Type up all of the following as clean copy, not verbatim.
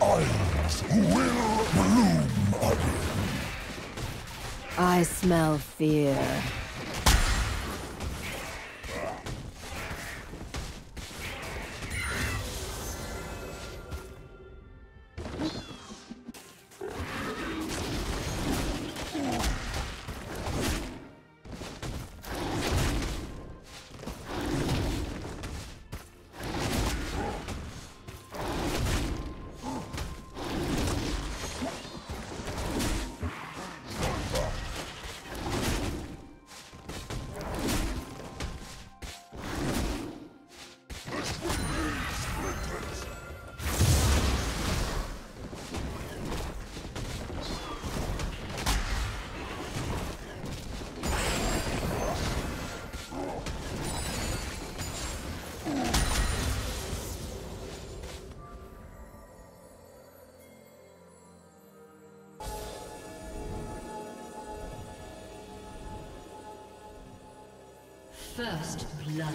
islands will bloom again. I smell fear. First blood.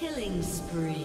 Killing spree.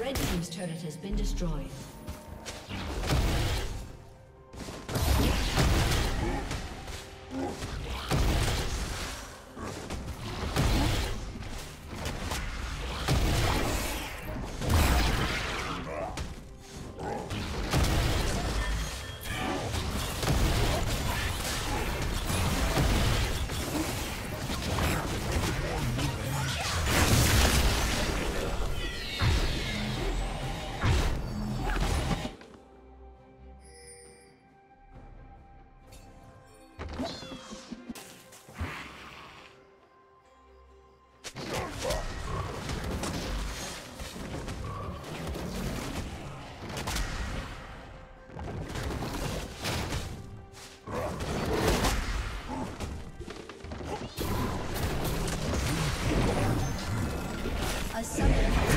Red Team's turret has been destroyed. Something.